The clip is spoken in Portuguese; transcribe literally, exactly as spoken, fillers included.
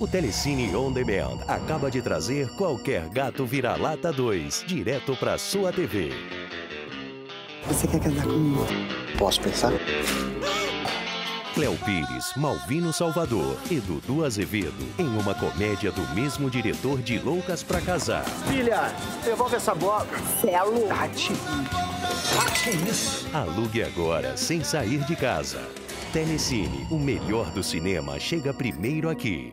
O Telecine On Demand acaba de trazer Qualquer Gato Vira Lata dois, direto para sua tê vê. Você quer casar comigo? Posso pensar? Cléo Pires, Malvino Salvador e Dudu Azevedo em uma comédia do mesmo diretor de Loucas Pra Casar. Filha, devolve essa bola. Celo. Tati. Tati, isso. Alugue agora, sem sair de casa. Telecine, o melhor do cinema, chega primeiro aqui.